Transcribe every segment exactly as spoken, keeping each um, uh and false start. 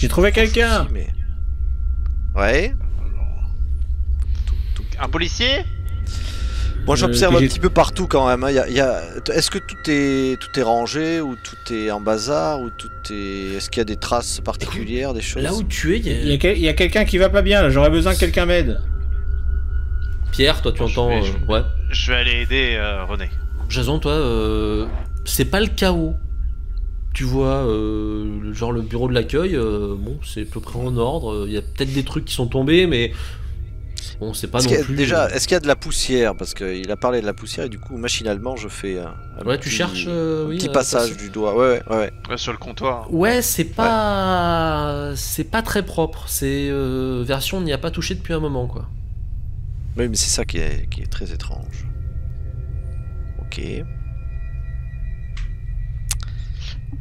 J'ai trouvé quelqu'un. Mais... Ouais. Un policier? Moi j'observe euh, un petit peu partout quand même. Hein. Y a, y a... Est-ce que tout est tout est rangé ou tout est en bazar ou tout est... Est-ce qu'il y a des traces particulières, des choses? Là où tu es, il y a, quel... a quelqu'un qui va pas bien. J'aurais besoin que quelqu'un m'aide. Pierre, toi tu oh, entends je vais, euh... je... Ouais. Je vais aller aider euh, René. Jason, toi, euh... c'est pas le chaos. Tu vois, euh... genre le bureau de l'accueil, euh... bon, c'est à peu près en ordre. Il y a peut-être des trucs qui sont tombés, mais. Bon, c'est pas est-ce non qu'il y a, plus... Déjà, est-ce qu'il y a de la poussière? Parce qu'il a parlé de la poussière et du coup, machinalement, je fais un, un ouais, petit, tu cherches, euh, un oui, petit passage du doigt. Ouais, ouais, ouais. ouais, sur le comptoir. Ouais, c'est pas, ouais. c'est pas très propre. C'est euh, version, on n'y a pas touché depuis un moment, quoi. Oui, mais c'est ça qui est, qui est très étrange. Ok.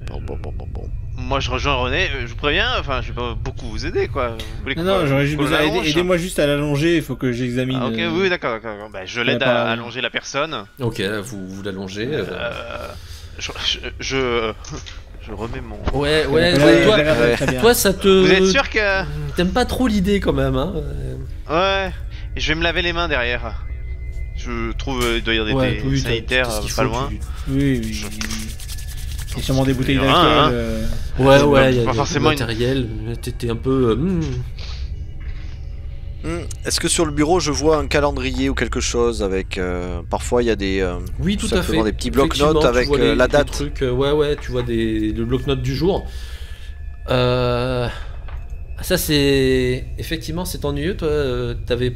Bon, bon, bon, bon, bon. Moi je rejoins René, je vous préviens, enfin je vais pas beaucoup vous aider quoi. Vous non, non, j'aurais juste besoin d'aider, aidez-moi juste à l'allonger, il faut que j'examine. Ah, ok, euh... oui, d'accord, d'accord. Bah, je l'aide à allonger la personne. Ok, vous, vous l'allongez. Euh... Euh... Je, je, je... je remets mon. Ouais, ouais, ouais, toi, ouais. Toi, toi ça te. Vous êtes sûr que. T'aimes pas trop l'idée quand même, hein. Ouais, et je vais me laver les mains derrière. Je trouve, il doit y avoir ouais, des, oui, des sanitaires pas loin. Tu... Oui, oui. Je... Il y a sûrement des bouteilles d'alcool. Hein. Euh... Ouais, ouais, il y a pas forcément matériel. Une... T'étais un peu. Euh... Mmh. Mmh. Est-ce que sur le bureau je vois un calendrier ou quelque chose avec. Euh... Parfois il y a des. Euh... Oui, tout, tout à fait. Des petits blocs-notes avec les, la date. Trucs, euh, ouais, ouais, tu vois des, le bloc-notes du jour. Euh... Ça c'est. Effectivement, c'est ennuyeux, toi. Euh, t'avais.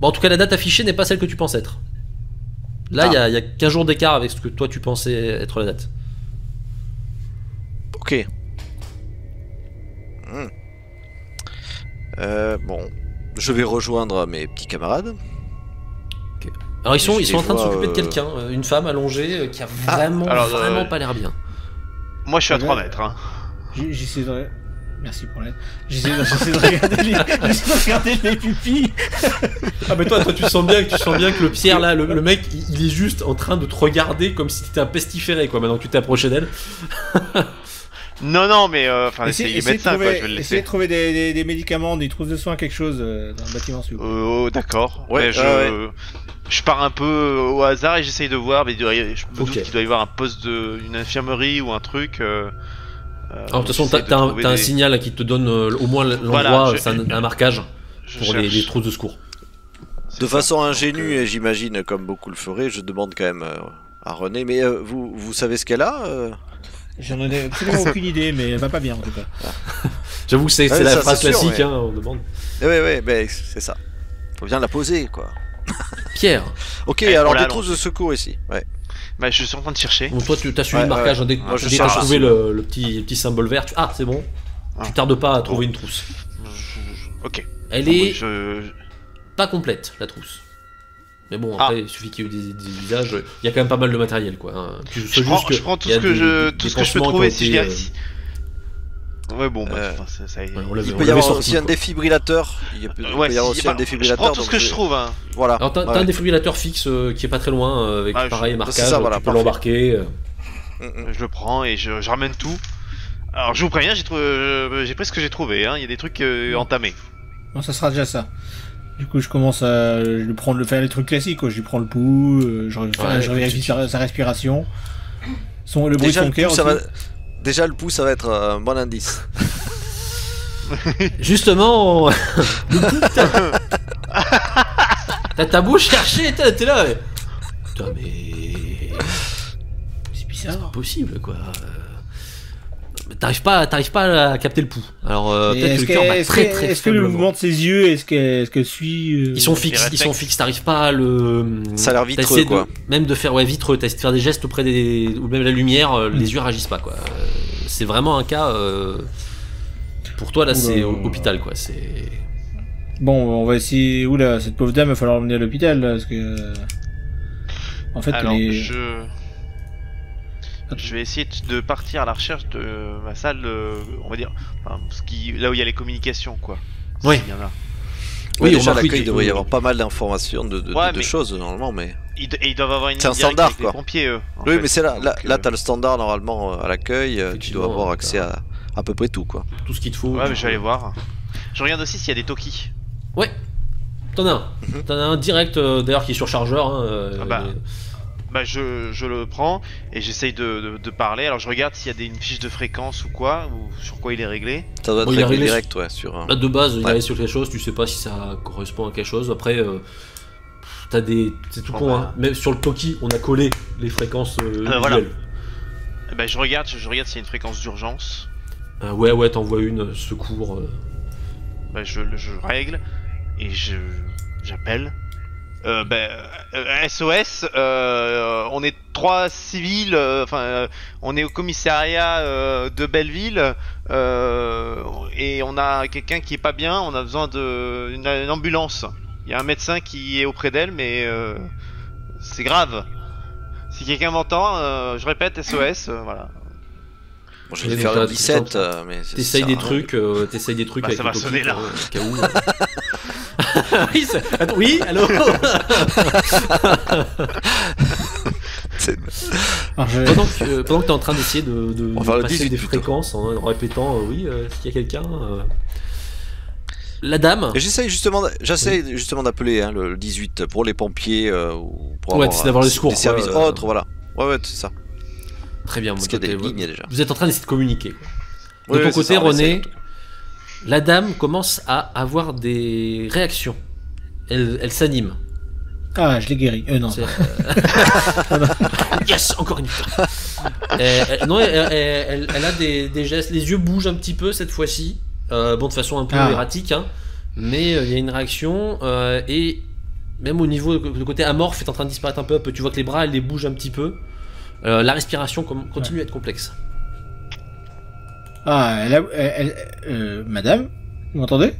Bon, en tout cas, la date affichée n'est pas celle que tu penses être. Là, il ah. y, y a quinze jours d'écart avec ce que toi tu pensais être la date. Ok. Mmh. Euh, bon, je vais rejoindre mes petits camarades. Okay. Alors ils sont, ils sont en train de s'occuper euh... de quelqu'un, une femme allongée qui a vraiment, ah, alors, vraiment euh... pas l'air bien. Moi, je suis à trois mètres. Hein. J'essaie de... Merci pour l'aide. J'essaie de, de regarder les, de regarder les pupilles. Ah mais toi, toi tu sens bien que tu sens bien que le Pierre là, le, le mec, il, il est juste en train de te regarder comme si t'étais un pestiféré quoi. Maintenant que tu t'es approché d'elle. Non non mais enfin euh, essayez de trouver, quoi, je vais trouver des, des, des médicaments, des trousses de soins, quelque chose euh, dans le bâtiment sous. Oh d'accord. Ouais, ouais je. Euh, ouais. Je pars un peu au hasard et j'essaye de voir, mais je me okay. doute qu'il doit y avoir un poste de, une infirmerie ou un truc. Euh... Alors, de toute façon, t'as un, des... un signal qui te donne euh, au moins l'endroit, voilà, je... un, un marquage pour les, les trousses de secours. De ça. Façon ingénue, euh... j'imagine, comme beaucoup le feraient, je demande quand même euh, à René, mais euh, vous, vous savez ce qu'elle a euh... J'en ai absolument aucune idée, mais elle va pas bien en tout cas. Ah. J'avoue que c'est ouais, la phrase classique, mais... hein, on demande. Oui, oui, ouais, c'est ça. Faut bien la poser, quoi. Pierre. Ok, allez, alors des trousses de secours ici, ouais. Bah, je suis en train de chercher. Bon, toi, tu as suivi ouais, le marquage. Ouais, ouais. Dès que tu as trouvé le, le, petit, le petit symbole vert, tu... ah, c'est bon. Ah. Tu tardes pas à trouver oh. une trousse. Ok. Elle est oh, je... pas complète, la trousse. Mais bon, après, ah. il suffit qu'il y ait des, des visages. Il y a quand même pas mal de matériel, quoi. Hein. Je, je, prends, que je prends tout ce que, des, je, tout ce que je peux trouver si je viens ici. Ouais, bon, bah, euh, ça, ça, ouais, on il peut y avoir aussi un défibrillateur. Il peut y avoir aussi un défibrillateur. Je prends tout ce que je trouve. Hein. Voilà. Alors, t'as ouais. un défibrillateur fixe euh, qui est pas très loin, euh, avec ah, pareil je... marquage. Ça, voilà, tu peux l'embarquer. Euh... Je le prends et je, je ramène tout. Alors, je vous préviens, j'ai trou... pris ce que j'ai trouvé. Hein. Il y a des trucs euh, entamés. Non, ça sera déjà ça. Du coup, je commence à lui prendre le... faire enfin, les trucs classiques. Quoi. Je lui prends le pouls, euh, je, enfin, ouais, je réagis sa, sa respiration, son... le bruit déjà, de son cœur. Déjà le pouls ça va être un bon indice. Justement, on... t'as ta bouche cherchée, t'es là. Mais... Putain mais c'est bizarre, c'est pas possible quoi. T'arrives pas, t'arrives pas à capter le pouls. Alors euh, peut-être le cœur bat très très. Est-ce que le mouvement de ses yeux, est-ce que, est-ce que suit euh... Ils sont fixes, ils sont fixes. T'arrives pas à le. Ça a l'air vitreux quoi. De, même de faire ouais vitreux, t'as essayé de faire des gestes auprès des ou même la lumière, mm. les yeux réagissent pas quoi. C'est vraiment un cas. Euh... Pour toi là, c'est hôpital quoi. C'est. Bon, on va essayer. Oula, cette pauvre dame, il va falloir l'emmener à l'hôpital parce que. En fait, alors, les... je. Je vais essayer de partir à la recherche de ma salle, on va dire, enfin, ce qui, là où il y a les communications, quoi. Oui. Il y en a. Oui, oui déjà, l'accueil, il devrait y avoir pas mal d'informations, de, de, ouais, de, de choses, normalement, mais... Ils, et ils doivent avoir une ligne un standard, avec quoi. Les pompiers, eux. Oui, fait. Mais c'est là, donc, là, là t'as le standard, normalement, à l'accueil, tu dois avoir accès ouais. à, à peu près tout quoi. Tout ce qu'il te faut. Ouais mais je vais aller voir. Je regarde aussi s'il y a des Toki. Ouais. T'en as un. Mm-hmm. T'en as un direct euh, d'ailleurs qui est surchargeur. Hein, ah bah, et... bah je, je le prends et j'essaye de, de, de parler. Alors je regarde s'il y a des, une fiche de fréquence ou quoi, ou sur quoi il est réglé. Ça doit être bon, réglé direct, sur... ouais. Sur un... Là de base, ouais. Il est sur quelque chose, tu sais pas si ça correspond à quelque chose. Après... Euh... T'as des. C'est tout oh con, bah... hein. Même sur le Toki, on a collé les fréquences. Euh, ah bah voilà. Eh bah, je regarde, je, je regarde s'il y a une fréquence d'urgence. Euh, ouais, ouais, t'envoies une, secours. Euh... Bah, je, je règle et je. J'appelle. Euh, bah, euh, S O S, euh, on est trois civils, enfin, euh, euh, on est au commissariat euh, de Belleville euh, et on a quelqu'un qui est pas bien, on a besoin d'une une ambulance. Il y a un médecin qui est auprès d'elle, mais euh, c'est grave. Si quelqu'un m'entend, euh, je répète S O S, euh, voilà. Bon, je vais faire le dix-sept, euh, mais c'est t'essayes des, hein. euh, t'essayes des trucs, bah, avec ça va sonner là. Pour, euh, cas où, euh... oui, ça... Attends, oui, allô. Ah, ouais. Pendant que euh, tu es en train d'essayer de, de, enfin, de passer des plutôt. Fréquences, hein, en répétant, euh, oui, euh, est-ce qu'il y a quelqu'un euh... La dame. J'essaie justement, j'essaie oui. justement d'appeler hein, le dix-huit pour les pompiers euh, ou pour ouais, avoir d'avoir les secours, des services euh, autres, voilà. Ouais, ouais, c'est ça. Très bien. Parce qu'il y a des lignes déjà. Vous êtes en train d'essayer de communiquer. Ouais, de ton ouais, côté, ça, René, la dame commence à avoir des réactions. Elle, elle s'anime. Ah, je l'ai guéri. Euh, non. Euh... yes, encore une fois. elle, elle, non, elle, elle, elle a des, des gestes. Les yeux bougent un petit peu cette fois-ci. Euh, bon, de façon un peu ah. erratique, hein, mais il euh, y a une réaction, euh, et même au niveau du côté amorphe est en train de disparaître un peu, tu vois que les bras, elles les bougent un petit peu, euh, la respiration continue à être complexe. Ah, elle, a, elle, elle euh, madame, vous m'entendez?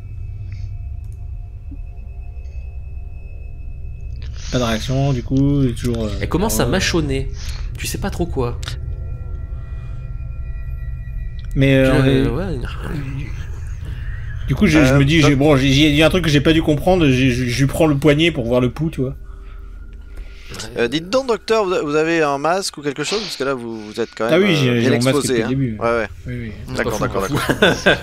Pas de réaction, du coup, est toujours... Euh, elle commence euh, à mâchonner, tu sais pas trop quoi. Mais... Euh, euh, ouais... Du coup, je, euh, je me dis, j'ai bon, dit un truc que j'ai pas dû comprendre, je lui prends le poignet pour voir le pouls, tu vois. Euh, dites donc, docteur, vous avez un masque ou quelque chose? Parce que là, vous, vous êtes quand même ah oui, euh, bien exposé. Hein. Début, ouais, ouais. Oui, oui. D'accord, d'accord, d'accord.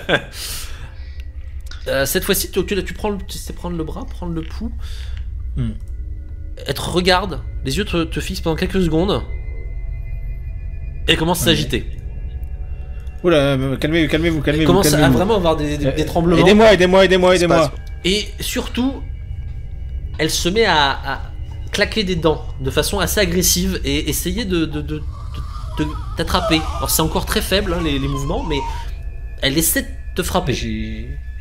euh, cette fois-ci, tu, tu, tu, prends, tu sais prendre le bras, prendre le pouls. Hmm. Elle te regarde, les yeux te, te fixent pendant quelques secondes. Et elle commence à s'agiter. Ouais. Oula, calmez-vous, calmez-vous, calmez-vous. Commence calmez à vraiment avoir des, des, des tremblements. Aidez-moi, aidez-moi, aidez-moi, aidez-moi. Et surtout, elle se met à, à claquer des dents de façon assez agressive et essayer de, de, de, de, de t'attraper. Alors c'est encore très faible hein, les, les mouvements, mais elle essaie de te frapper.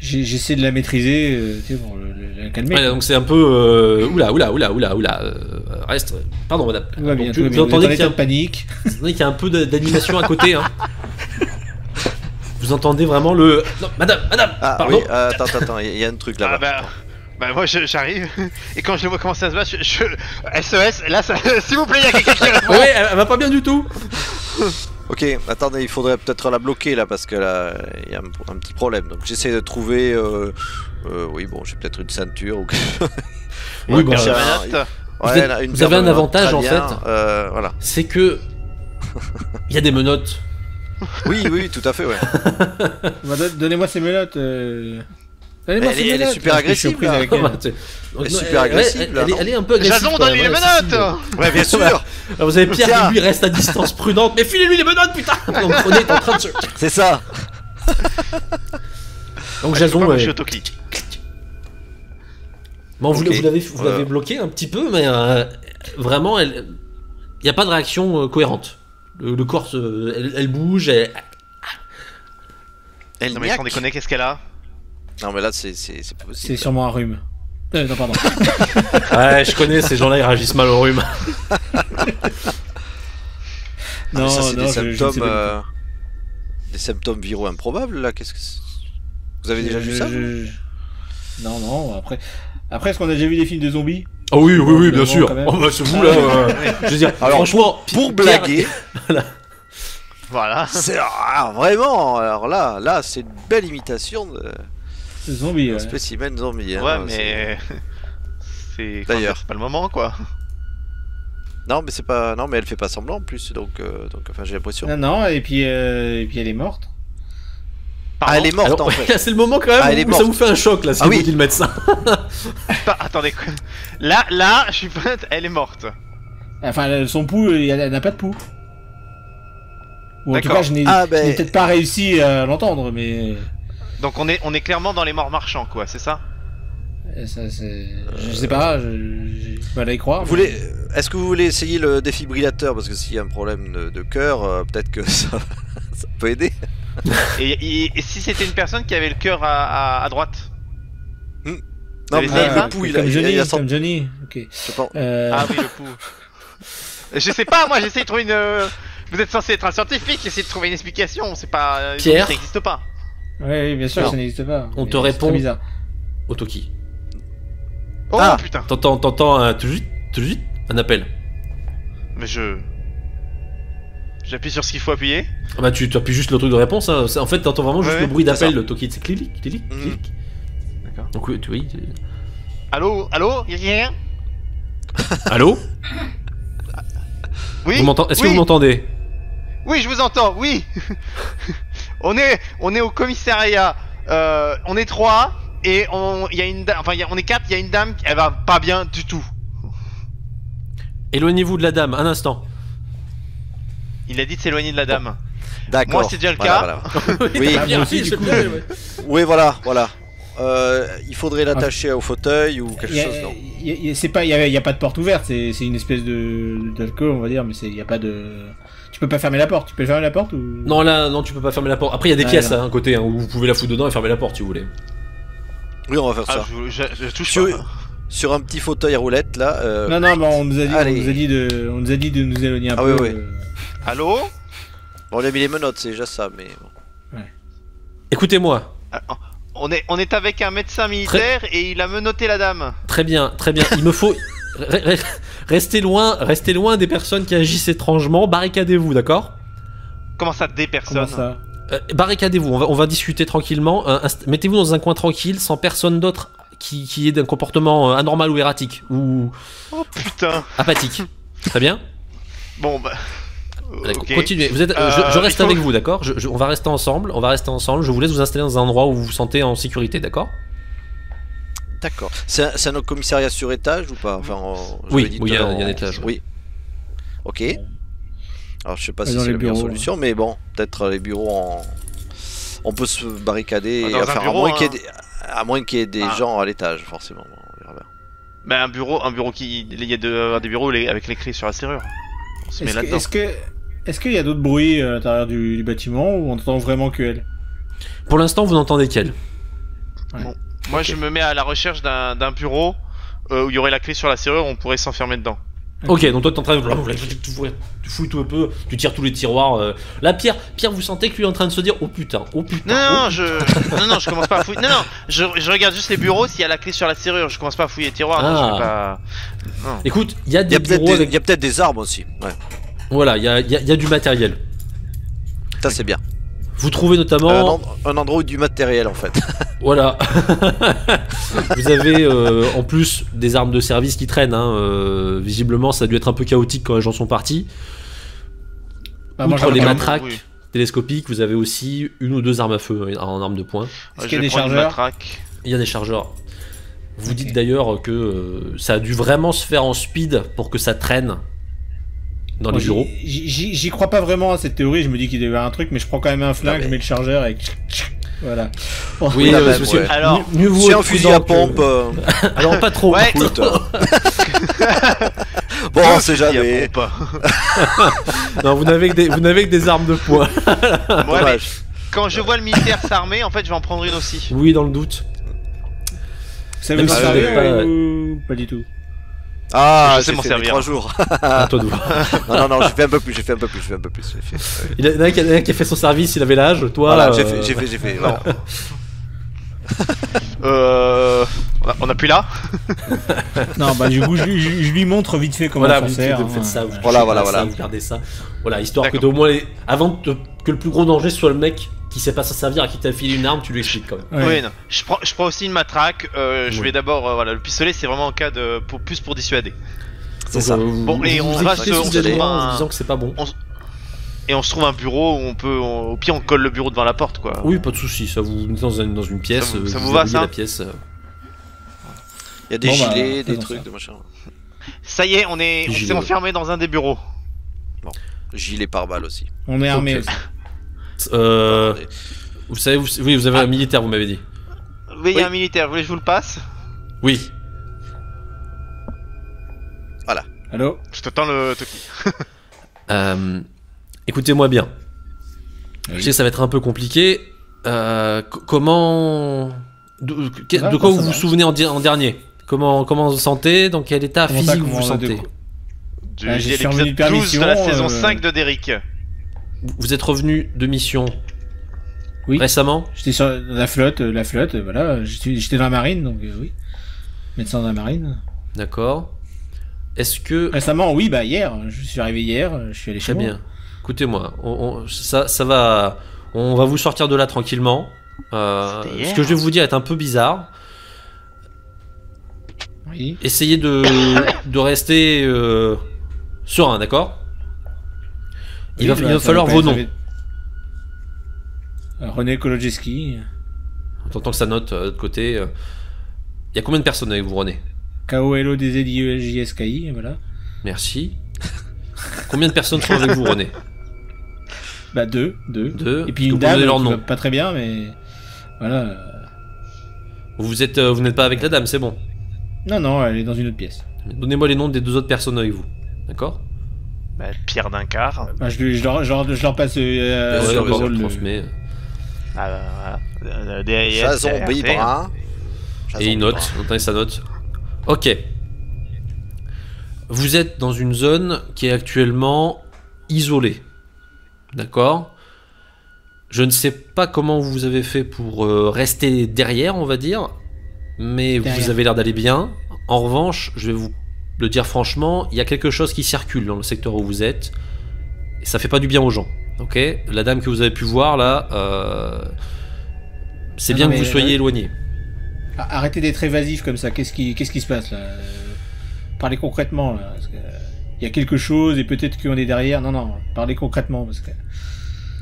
J'essaie de la maîtriser, euh, tu sais, bon, la, la calmer. Ouais, donc c'est un peu euh, oula, oula, oula, oula, oula. Euh, reste. Pardon, madame. Ouais, bien, donc, tu, bien, vous entendez qu'il y a panique. Vous entendez qu'il y a un peu d'animation à côté. Hein. Vous entendez vraiment le... Non, madame, madame, ah, pardon. Oui, euh, attends, attends, il y a un truc là-bas. Ah bah, bah moi j'arrive, et quand je le vois commencer à se battre, je... je... S O S, là, ça... s'il vous plaît, il y a quelqu'un qui répond. Oui, elle, elle va pas bien du tout. Ok, attendez, il faudrait peut-être la bloquer là, parce que là, il y a un, un petit problème. Donc j'essaie de trouver... Euh... Euh, oui, bon, j'ai peut-être une ceinture ou quelque chose. Oui, bon, euh... un... Vous, ouais, êtes... une vous avez un avantage en fait, euh, voilà. C'est que... Il y a des menottes. Oui, oui, tout à fait, ouais. Donnez-moi ces menottes. Euh... Donnez-moi ces menottes. Elle est super agressive. Elle est super agressive. Elle est un peu agressive. Jason, donnez-lui les menottes. Ouais, bien sûr. Alors, vous avez Pierre qui lui reste à distance prudente. Mais filez-lui les menottes, putain. Donc René est en train de se. C'est ça. Donc Jason, ouais. Bon, vous l'avez bloqué un petit peu, mais vraiment, il n'y a pas de réaction cohérente. Le, le corps, euh, elle, elle bouge, elle... elle non mais sans déconner, qu'est-ce qu'elle a? Non mais là c'est pas possible. C'est sûrement un rhume. Euh, non pardon. Ouais, je connais ces gens-là, ils réagissent mal au rhume. Non, non, ça c'est des symptômes... Je, je euh, des symptômes viraux improbables là, qu'est-ce que... Vous avez déjà je, vu ça je... Non, non, après... Après, est-ce qu'on a déjà vu des films de zombies? Ah oui, oui, oui, bien sûr. Oh bah c'est vous là. Euh... Je veux dire, alors, franchement, pour blaguer, voilà. Voilà. C'est ah, vraiment. Alors là, là, c'est une belle imitation de zombie. Un ouais. Spécimen zombie. Hein, ouais, là, mais c'est d'ailleurs pas le moment quoi. Non, mais c'est pas. Non, mais elle fait pas semblant en plus, donc, euh... donc, enfin, j'ai l'impression. Non, non, et puis, euh... et puis elle est morte. Pardon. Ah, elle est morte. Alors, en fait. C'est le moment quand même ah, où ça vous fait un choc là, si ah, vous oui. dit le médecin. Pas, attendez, là, là, je suis prête, elle est morte. Enfin, son pouls, elle n'a pas de pouls. Ou en tout cas, je n'ai ah, bah... peut-être pas réussi à l'entendre, mais. Donc on est, on est clairement dans les morts marchands, quoi, c'est ça, ça c'est... Je sais pas, j'ai du mal à y croire. Vous mais... voulez... Est-ce que vous voulez essayer le défibrillateur? Parce que s'il y a un problème de, de cœur, euh, peut-être que ça... ça peut aider. Et, et, et si c'était une personne qui avait le cœur à, à, à droite? hmm. Non, mais ah, le pouls, il a... Comme Johnny, il a cent... comme Johnny. Okay. Euh... Ah oui, le pouls. Je sais pas, moi j'essaie de trouver une... Vous êtes censé être un scientifique, essayez de trouver une explication, c'est pas... Pierre, ça n'existe pas. Oui, bien sûr, non. Ça n'existe pas. On te répond au Toki. Oh ah, putain. T'entends, t'entends un tout juste, tout juste, un appel. Mais je... J'appuie sur ce qu'il faut appuyer. Ah bah tu, tu appuies juste le truc de réponse, hein. En fait t'entends vraiment ouais, juste ouais, le bruit d'appel, le Toki, c'est clic, clic, clic, mm. clic. D'accord. Donc tu vois... Allô, allô, y'a rien. Allô. Oui. Est-ce oui. que vous m'entendez? Oui, je vous entends, oui. On est, on est au commissariat, euh, on est trois, et on, y a une dame, enfin y a, on est quatre, il y a une dame, elle va pas bien du tout. Éloignez-vous de la dame, un instant. Il a dit de s'éloigner de la dame. Bon. D'accord. Moi c'est déjà le voilà, cas. Voilà. oui, oui. Bien, aussi, bien, ouais. oui, voilà, voilà. Euh, il faudrait l'attacher ah. au fauteuil ou quelque a, chose, non? C'est pas, il y, y a pas de porte ouverte, c'est une espèce de d'alcool, on va dire, mais il y a pas de. Tu peux pas fermer la porte, tu peux fermer la porte ou... Non là, non tu peux pas fermer la porte, après il y a des ah, pièces à un côté hein, où vous pouvez la foutre dedans et fermer la porte si vous voulez. Oui on va faire ah, ça. Je, je, je touche sur, pas. Sur un petit fauteuil à roulette là... Euh... Non non mais on nous a dit, on nous a dit, de, on nous a dit de nous éloigner un ah, peu. Ah oui oui. Euh... Allô bon, on a mis les menottes, c'est déjà ça mais... Bon. Ouais. Écoutez-moi. On est, on est avec un médecin militaire très... et il a menotté la dame. Très bien, très bien, il me faut... Restez loin, restez loin des personnes qui agissent étrangement, barricadez-vous, d'accord? Comment ça, des personnes ça euh, barricadez-vous, on va, on va discuter tranquillement, euh, mettez-vous dans un coin tranquille, sans personne d'autre qui, qui ait d'un comportement euh, anormal ou erratique, ou... Oh putain. Apathique. Très bien. Bon bah... Okay. Continuez, vous êtes, euh, je, je reste avec que... vous, d'accord? On va rester ensemble, on va rester ensemble, je vous laisse vous installer dans un endroit où vous vous sentez en sécurité, d'accord? D'accord. C'est un, un commissariat sur étage ou pas? Enfin, je oui, il oui, y a, en... a étage. Oui. Ok. Alors je sais pas et si c'est la meilleure solution, ouais. mais bon, peut-être les bureaux, en... on peut se barricader, ah, enfin, bureau, à moins hein. qu'il y ait des, qu'il y ait des ah. gens à l'étage, forcément. On verra bien. Mais un bureau, un bureau qui, il y a de, des bureaux avec l'écrit sur la serrure. On se met là-dedans. Est-ce que, est-ce qu'il y a d'autres bruits à l'intérieur du, du bâtiment ou on entend vraiment que elle? Pour l'instant, vous n'entendez qu'elle. Ouais. Bon. Moi okay. je me mets à la recherche d'un bureau euh, où il y aurait la clé sur la serrure, on pourrait s'enfermer dedans. Ok, donc toi t'es en train de... Tu fouilles tout un peu, tu tires tous les tiroirs. Euh... Là Pierre, Pierre vous sentez que lui est en train de se dire oh putain, oh putain. Non, oh, non, je... non, non, je commence pas à fouiller. Non, non, je, je regarde juste les bureaux s'il y a la clé sur la serrure, je commence pas à fouiller les tiroirs. Ah. Non, je vais pas... non. Écoute, il y a des... Il y a avec... peut-être des arbres aussi. Ouais. Voilà, il y a, y, a, y a du matériel. Ça c'est bien. Vous trouvez notamment... Euh, un, endroit, un endroit du matériel en fait. Voilà. Vous avez euh, en plus des armes de service qui traînent. Hein. Euh, visiblement ça a dû être un peu chaotique quand les gens sont partis. Bah, Outre moi, les matraques oui. télescopiques, vous avez aussi une ou deux armes à feu en armes de poing. Est-ce qu'il y a des chargeurs? Il y a des chargeurs. Vous okay. dites d'ailleurs que euh, ça a dû vraiment se faire en speed pour que ça traîne. Dans les bureaux. J'y crois pas vraiment à cette théorie, je me dis qu'il devait y avoir un truc, mais je prends quand même un flingue, je mets le chargeur et... Voilà. Oui, alors, mieux vaut un fusil à pompe. Alors, pas trop. Ouais, bon, on sait jamais. Non, vous n'avez que des armes de poing. Quand je vois le militaire s'armer, en fait, je vais en prendre une aussi. Oui, dans le doute. Ça veut dire pas du tout. Ah, je sais m'en servir. Trois jours. À toi de voir. Non, non, non, j'ai fait un peu plus, j'ai fait un peu plus, j'ai fait un peu plus. Fait... Il y en a un qui a fait son service, il avait l'âge, toi. Voilà, euh... j'ai fait, j'ai fait, j'ai fait. Voilà. euh... On appuie là. Non, bah du coup, je, je, je lui montre vite fait comment voilà, on sert. Voilà, ça, vous voilà, voilà, voilà. Ça, vous gardez ça. Voilà, histoire que de, au moins, les... avant te... que le plus gros danger soit le mec qui sait pas s'en servir, à qui t'a filé une arme, tu lui expliques quand même. Oui, oui non. Je prends, je prends aussi une matraque. Euh, je oui. vais d'abord, euh, voilà, le pistolet, c'est vraiment en cas de, pour, plus pour dissuader. C'est ça. Euh, bon, et on va se, on se trouve un... en disant que c'est pas bon. On... et on se trouve un bureau où on peut, on, au pire on colle le bureau devant la porte quoi. Oui, pas de souci, ça vous met dans une, dans une pièce, ça vous, ça vous, vous va ça la pièce. Il y a des bon, gilets, bah, des trucs, de machin. Ça y est, on est, on s'est enfermé dans un des bureaux. Bon, gilet pare-balles aussi. On est armé. Okay. euh, vous savez, vous, oui, vous avez ah. un militaire, vous m'avez dit. Oui, il y a un militaire. Vous voulez que je vous le passe? Oui. Voilà. Allô. Je t'attends le toki. euh, Écoutez-moi bien. Oui. Je sais, ça va être un peu compliqué. Euh, comment De, de, ah, de quoi vous vous souvenez en, en dernier? Comment comment vous sentez? Dans quel état comment physique vous vous sentez? J'ai ah, l'épisode douze de la euh... saison cinq de Derrick. Vous êtes revenu de mission? Oui. Récemment? J'étais sur la flotte, la flotte, voilà. J'étais dans la marine, donc euh, oui. Médecin dans la marine. D'accord. Est-ce que... Récemment, oui, bah hier. Je suis arrivé hier, je suis allé chez moi. Très bien. Écoutez-moi, on, on, ça, ça va... On va vous sortir de là tranquillement. Euh, ce que je vais vous dire est un peu bizarre. Oui. Essayez de, de rester euh, serein, d'accord? Il, oui, va, bah, il va falloir vos noms. Avait... René Kolodziejski. On t'entend que ça note euh, de l'autre côté. Euh... Il y a combien de personnes avec vous, René? K O L O D Z I E L J S K I, voilà. Merci. Combien de personnes sont avec vous, René? Bah deux, deux. deux. Et puis une dame, leur nom. Pas très bien, mais voilà. Vous êtes, euh, vous n'êtes pas avec la dame, c'est bon? Non, non, elle est dans une autre pièce. Donnez-moi les noms des deux autres personnes avec vous, d'accord? Bah, Pierre d'un quart. Bah, je, je, leur, je, leur, je leur passe. Euh, ouais, ouais, on le transmet. Jason Bibra. Et il note, entendez sa note. Ok. Vous êtes dans une zone qui est actuellement isolée. D'accord. Je ne sais pas comment vous avez fait pour euh, rester derrière, on va dire, mais derrière. Vous avez l'air d'aller bien. En revanche, je vais vous le dire franchement, il y a quelque chose qui circule dans le secteur où vous êtes. Et ça fait pas du bien aux gens. Ok. La dame que vous avez pu voir là, euh, c'est bien non, que vous soyez euh... éloigné. Arrêtez d'être évasif comme ça. Qu'est-ce qui, qu'est-ce qui se passe là? Parlez concrètement là. Parce que... Il y a quelque chose et peut-être qu'on est derrière. Non, non, parlez concrètement parce que...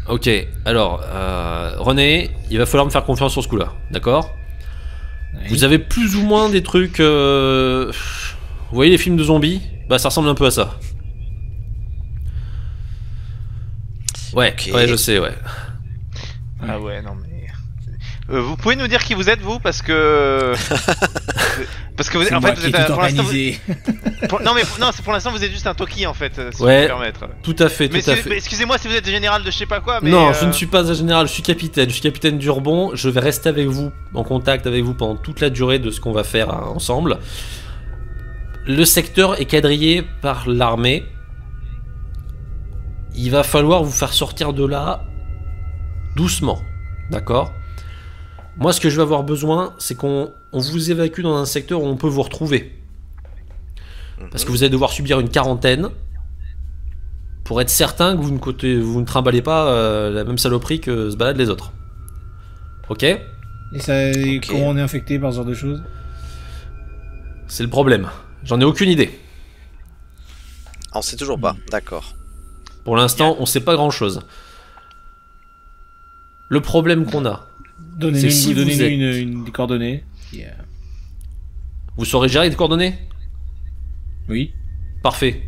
Ok, alors, euh, René, il va falloir me faire confiance sur ce coup-là, d'accord? Oui. Vous avez plus ou moins des trucs... Euh... Vous voyez les films de zombies? Bah ça ressemble un peu à ça. Ouais, okay. Ouais, je sais, ouais. Ah ouais, non mais... Euh, vous pouvez nous dire qui vous êtes, vous, parce que parce que vous êtes en fait vous êtes un... pour l'instant vous... pour... non mais non c'est pour l'instant vous êtes juste un toki en fait si ouais, vous permettre. Tout à fait, mais tout à fait. Excusez-moi si vous êtes général de je sais pas quoi. Mais non, euh... je ne suis pas un général, je suis capitaine, je suis capitaine Durbois. Je vais rester avec vous en contact avec vous pendant toute la durée de ce qu'on va faire hein, ensemble. Le secteur est quadrillé par l'armée. Il va falloir vous faire sortir de là doucement, d'accord? Moi, ce que je vais avoir besoin, c'est qu'on vous évacue dans un secteur où on peut vous retrouver. Parce que vous allez devoir subir une quarantaine pour être certain que vous ne, côté, vous ne trimballez pas euh, la même saloperie que se baladent les autres. Ok? Et ça, okay. Comment on est infecté par ce genre de choses? C'est le problème. J'en ai aucune idée. On sait toujours pas, d'accord. Pour l'instant, yeah. On sait pas grand-chose. Le problème qu'on a... Donnez-nous si une, êtes... une, une, une coordonnée. Yeah. Vous saurez gérer des coordonnées? Oui. Parfait.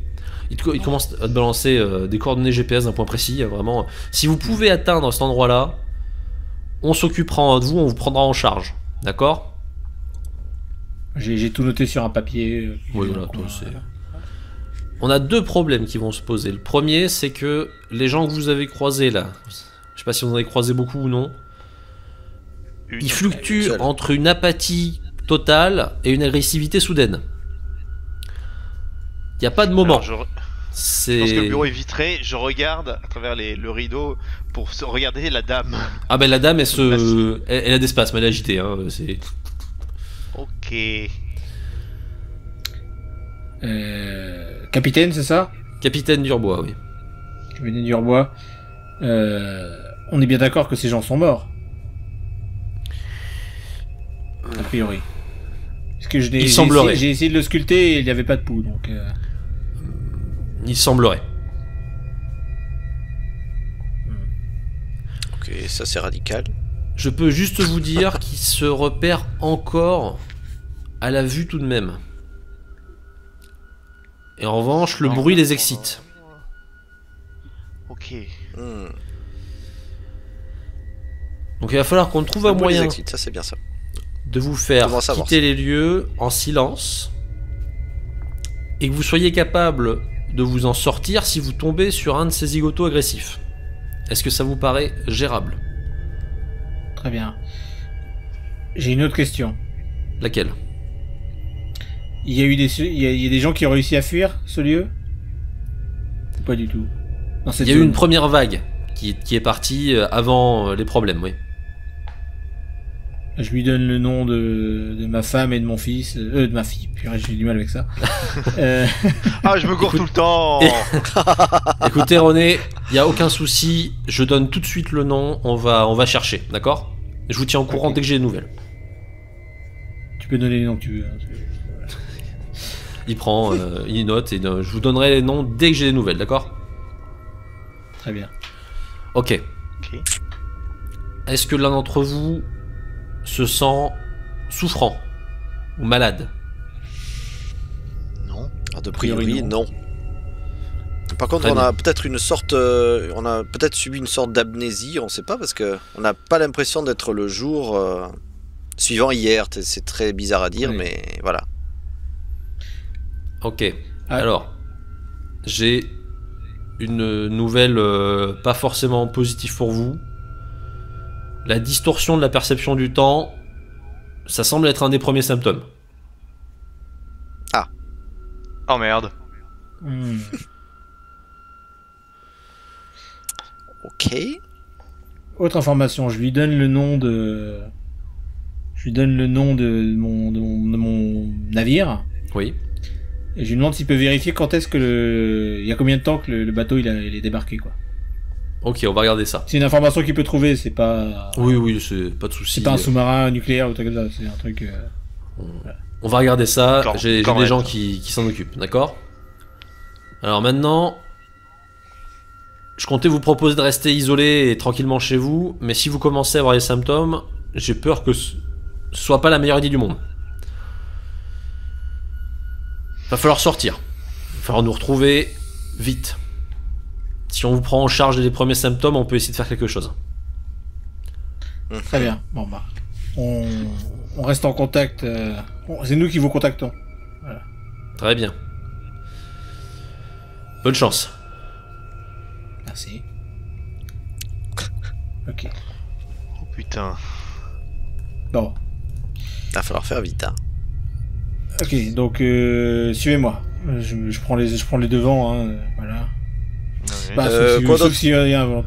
Il, te, il commence à te balancer euh, des coordonnées G P S d'un point précis. Vraiment. Si vous pouvez atteindre cet endroit-là, on s'occupera de vous, on vous prendra en charge. D'accord? J'ai tout noté sur un papier. Oui, voilà, toi, c'est... On a deux problèmes qui vont se poser. Le premier, c'est que les gens que vous avez croisés là, je sais pas si vous en avez croisé beaucoup ou non, il fluctue entre une apathie totale et une agressivité soudaine. Il n'y a pas de moment. Je... Je pense que le bureau est vitré, je regarde à travers les... le rideau pour se... regarder la dame. Ah ben la dame, elle, se... elle, elle a des spasmes, elle est agitée. Hein. Est... Ok. Euh... Capitaine, c'est ça? Capitaine Durbois, oui. Capitaine Durbois. Euh... On est bien d'accord que ces gens sont morts? A priori. Parce que je il semblerait. J'ai essayé, essayé de le sculpter et il n'y avait pas de pouls, donc. Euh... Il semblerait. Et ça, c'est radical. Je peux juste vous dire qu'il se repère encore à la vue tout de même. Et en revanche, le bruit les excite. Ok. Hmm. Donc il va falloir qu'on trouve un moyen. Ça c'est bien ça. De vous faire quitter les lieux en silence et que vous soyez capable de vous en sortir si vous tombez sur un de ces zigotos agressifs. Est-ce que ça vous paraît gérable? Très bien. J'ai une autre question. Laquelle? Il y a eu des, il y a, il y a des gens qui ont réussi à fuir ce lieu? Pas du tout. Non, il y a eu une première vague qui, qui est partie avant les problèmes, oui. Je lui donne le nom de, de ma femme et de mon fils, euh, de ma fille. Purée, j'ai du mal avec ça. euh... Ah, je me gourre tout le temps. Écoutez, René, il n'y a aucun souci. Je donne tout de suite le nom. On va, on va chercher, d'accord? Je vous tiens au courant okay. dès que j'ai des nouvelles. Tu peux donner les noms que tu veux. Hein, tu veux. Voilà. Il prend, euh, il note et euh, je vous donnerai les noms dès que j'ai des nouvelles, d'accord? Très bien. Ok. okay. Est-ce que l'un d'entre vous se sent souffrant ou malade? Non. Ah, de priori, non. non. Par contre, Très on a peut-être une sorte, euh, on a peut-être subi une sorte d'amnésie, on ne sait pas parce que on n'a pas l'impression d'être le jour euh, suivant hier. C'est très bizarre à dire, oui. mais voilà. Ok. Ah. Alors, j'ai une nouvelle euh, pas forcément positive pour vous. La distorsion de la perception du temps, ça semble être un des premiers symptômes. Ah. Oh merde. Mmh. Ok. Autre information, je lui donne le nom de... Je lui donne le nom de mon, de mon, de mon navire. Oui. Et je lui demande s'il peut vérifier quand est-ce que le... Il y a combien de temps que le, le bateau il, a, il est débarqué, quoi. Ok, on va regarder ça. C'est une information qu'il peut trouver, c'est pas... Oui, oui, c'est pas de souci. C'est pas un sous-marin nucléaire ou tout comme ça, c'est un truc... Euh... On... Voilà. on va regarder ça, j'ai des gens qui, qui s'en occupent, d'accord? Alors maintenant, je comptais vous proposer de rester isolé et tranquillement chez vous, mais si vous commencez à avoir les symptômes, j'ai peur que ce soit pas la meilleure idée du monde. Va falloir sortir, va falloir nous retrouver vite. Si on vous prend en charge des premiers symptômes, on peut essayer de faire quelque chose. Très bien. Bon bah, on, on reste en contact. Euh... C'est nous qui vous contactons. Voilà. Très bien. Bonne chance. Merci. Ok. Oh putain. Bon. Il va falloir faire vite. Hein. Ok. Donc euh, suivez-moi. Je, je prends les, je prends les devants. Hein, voilà. Bah, euh, quoi d'autre si, euh, hein.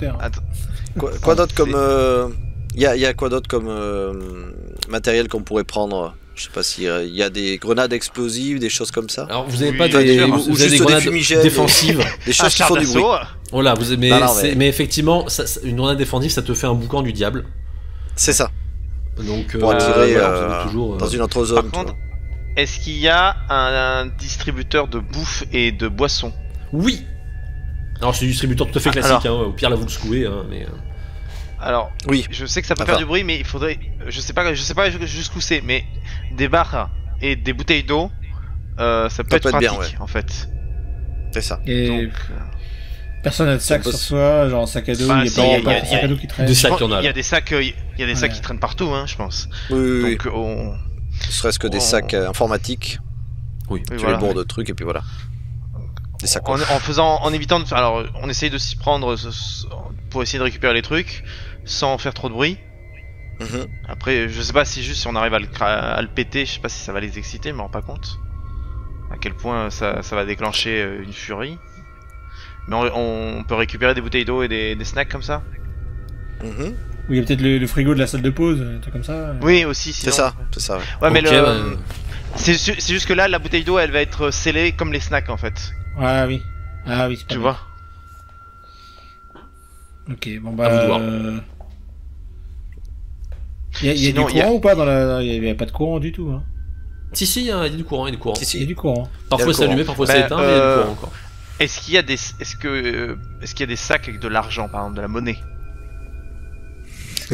Quoi, quoi d'autre comme il euh, y, a, y a quoi d'autre comme euh, matériel qu'on pourrait prendre? Je sais pas s'il euh, y a des grenades explosives, des choses comme ça. Alors vous n'avez oui, pas des, des, ou, vous juste avez des grenades des défensives, des choses qui font du bruit. Voilà, vous aimez, non, non, mais... mais effectivement, ça, une grenade défensive, ça te fait un boucan du diable. C'est ça. Donc pour euh, attirer voilà, euh, euh, toujours, dans euh... une autre zone. Par contre, est-ce qu'il y a un, un distributeur de bouffe et de boissons? Oui. Alors c'est du distributeur tout à fait classique, alors, hein, au pire là vous le secouez, hein, mais... Alors, oui. je sais que ça peut enfin. faire du bruit, mais il faudrait... Je sais pas, je sais pas jusqu'où c'est, mais des barres et des bouteilles d'eau, euh, ça peut ça être peut pratique, être bien, ouais. en fait. C'est ça. Et donc, personne n'a de sac sur soi, genre sac à dos, enfin, il si, n'y a pas de sac à dos qui traîne. Il y a des sacs, il y a des sacs ouais. qui traînent partout, hein, je pense. Oui, oui, donc, oui. On... Serait-ce que on... des sacs informatiques, oui. tu oui, voilà, les bourres ouais. de trucs, et puis voilà. En, en faisant, en évitant, de, alors on essaye de s'y prendre pour essayer de récupérer les trucs sans faire trop de bruit. Mm-hmm. Après, je sais pas si juste si on arrive à le, à le péter, je sais pas si ça va les exciter, je m'en rends pas compte. À quel point ça, ça va déclencher une furie. Mais on, on peut récupérer des bouteilles d'eau et des, des snacks comme ça. Mm-hmm. Oui, il y a peut-être le, le frigo de la salle de pause, un truc comme ça. Oui, aussi. C'est ça, c'est ça. Ouais, ouais okay, mais le, euh... c'est juste que là, la bouteille d'eau, elle va être scellée comme les snacks en fait. Ah oui, ah oui, tu vois. Ok, bon bah. Euh... Il y a, y a Sinon, du courant y a... ou pas dans la... Il n'y a pas de courant du tout. Hein. Si si, il y a du courant, il y a du courant. Si, si. Il y a du courant. Parfois c'est allumé, parfois bah, c'est éteint, euh... mais il y a du courant encore. Est-ce qu'il y a des, est-ce que, est-ce qu'il y a des sacs avec de l'argent, par exemple, de la monnaie?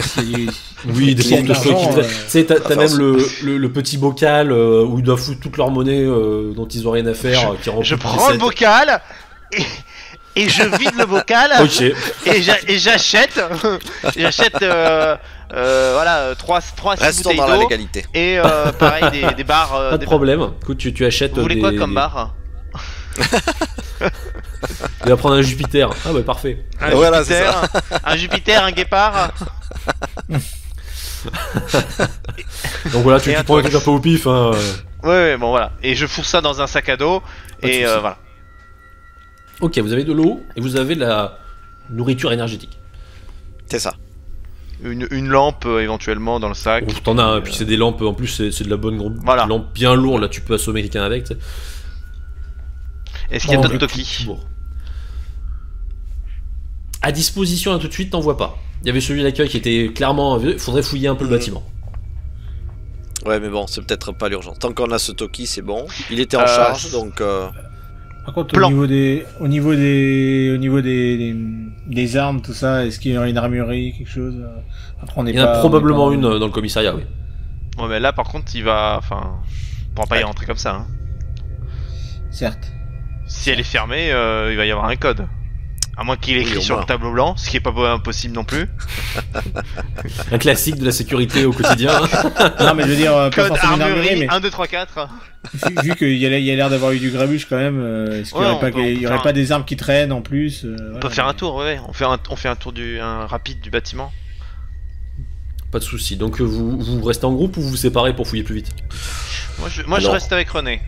si... Oui, des sortes de choses. Tu sais, t'as même le, le, le petit bocal euh, où ils doivent foutre toute leur monnaie euh, dont ils ont rien à faire. Je, qui je prends le bocal et... Et je vide le bocal, okay. Et j'achète, j'achète euh, euh, voilà, trois à six bouteilles d'eau, et euh, pareil, des, des barres... Euh, Pas de des problème, bar... écoute, tu, tu achètes... Vous voulez des... quoi comme barre? Il va prendre un Jupiter, ah bah parfait. Un, voilà, Jupiter, un Jupiter, un guépard. Donc voilà, tu, tu prends un truc un peu au pif. Hein. Ouais, ouais, bon voilà, et je fourre ça dans un sac à dos, Pas et euh, voilà. Ok, vous avez de l'eau et vous avez de la nourriture énergétique. C'est ça. Une, une lampe euh, éventuellement dans le sac. Oh, t'en as, hein, euh... puis c'est des lampes, en plus c'est de la bonne grosse voilà. lampe bien lourde, là tu peux assommer quelqu'un avec. T'sais. Est-ce qu'il y a d'autres toki à disposition là tout de suite? T'en vois pas. Il y avait celui d'accueil qui était clairement... Il faudrait fouiller un peu mmh. le bâtiment. Ouais mais bon, c'est peut-être pas l'urgence. Tant qu'on a ce toki, c'est bon. Il était en euh... charge, donc... Euh... Par contre, au niveau des, au niveau des, au niveau des, des, des armes, tout ça, est-ce qu'il y a une armurerie, quelque chose? Après, on est Il y en a probablement pas... une dans le commissariat, oui. Ouais, mais là, par contre, il va, enfin, on pourra pas ouais. y rentrer comme ça. Hein. Certes. Si elle est fermée, euh, il va y avoir un code. À moins qu'il écrit oui, sur le tableau blanc, ce qui est pas impossible non plus. Un classique de la sécurité au quotidien. Non mais je veux dire, code armurerie, mais... un, deux, trois, quatre. Vu, vu qu'il y a l'air d'avoir eu du grabuge quand même, est-ce qu'il n'y ouais, aurait, pas, peut, y aurait un... pas des armes qui traînent en plus? euh, On voilà, peut faire mais... un tour, ouais, on fait un, on fait un tour du, un rapide du bâtiment. Pas de souci. Donc vous, vous restez en groupe ou vous vous séparez pour fouiller plus vite? Moi, je, moi, je reste avec René.